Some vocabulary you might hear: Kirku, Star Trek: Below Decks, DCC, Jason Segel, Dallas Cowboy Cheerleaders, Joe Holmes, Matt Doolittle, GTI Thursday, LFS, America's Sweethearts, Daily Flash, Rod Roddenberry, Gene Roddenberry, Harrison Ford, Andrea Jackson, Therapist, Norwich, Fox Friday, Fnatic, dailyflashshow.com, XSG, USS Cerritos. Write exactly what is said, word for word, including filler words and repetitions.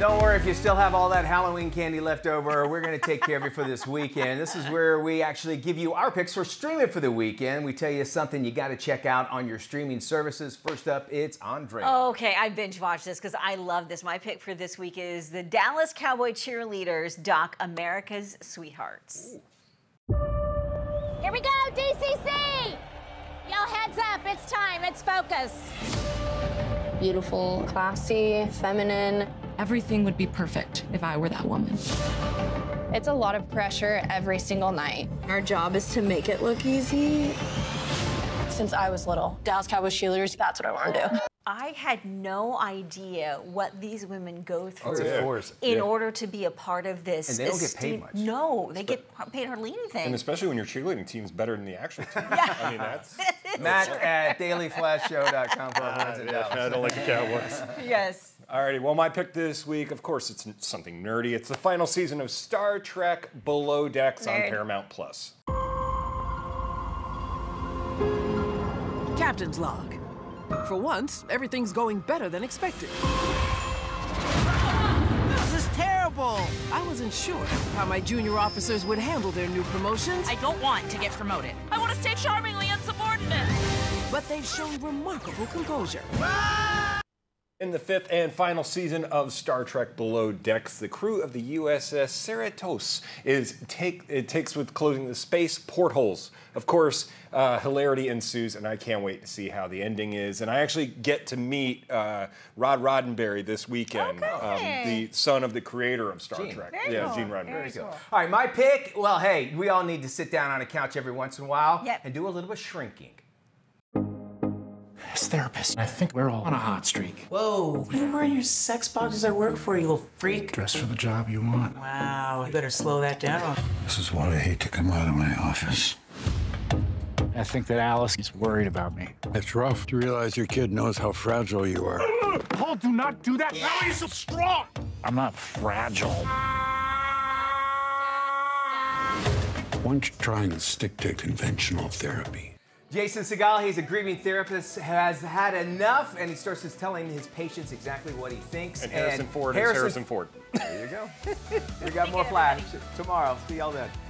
Don't worry if you still have all that Halloween candy left over. We're going to take care of you for this weekend. This is where we actually give you our picks for streaming for the weekend. We tell you something you got to check out on your streaming services. First up, it's Andrea. Okay, I binge watched this because I love this. My pick for this week is the Dallas Cowboy Cheerleaders doc, America's Sweethearts. Ooh. Here we go, D C C! Y'all heads up, it's time, it's focus. Beautiful, classy, feminine. Everything would be perfect if I were that woman. It's a lot of pressure every single night. Our job is to make it look easy. Since I was little, Dallas Cowboy Cheerleaders, that's what I want to do. I had no idea what these women go through oh, yeah. in yeah. order to be a part of this. And they don't get paid much. No, they get paid hardly anything. And especially when your cheerleading team's better than the actual team. Yeah. I mean, that's... Matt at daily flash show dot com. I don't like the Cowboys. Yes. All righty, well, my pick this week, of course, it's something nerdy. It's the final season of Star Trek: Below Decks Nerd. on Paramount plus. Captain's log. For once, everything's going better than expected. This is terrible! I wasn't sure how my junior officers would handle their new promotions. I don't want to get promoted. I want to stay charmingly insubordinate. But they've shown remarkable composure. In the fifth and final season of Star Trek Below Decks, the crew of the U S S Cerritos is take, it takes with closing the space portholes. Of course, uh, hilarity ensues, and I can't wait to see how the ending is. And I actually get to meet uh, Rod Roddenberry this weekend, okay. um, the son of the creator of Star Gene. Trek. Very yeah, cool. Gene Roddenberry. Cool. All right, my pick, well, hey, we all need to sit down on a couch every once in a while yep. and do a little bit of shrinking. Therapist. I think we're all on a hot streak. Whoa, you are wearing your sex boxes at work for, you little freak? Dress for the job you want. Wow, you better slow that down. This is why I hate to come out of my office. I think that Alice is worried about me. It's rough to realize your kid knows how fragile you are. Paul, do not do that! How are you so strong? I'm not fragile. Why don't you try and stick to conventional therapy? Jason Segel, he's a grieving therapist, has had enough, and he starts telling his patients exactly what he thinks. And Harrison and Ford Harrison is Harrison Ford. There you go. We got more Flash tomorrow. See y'all then.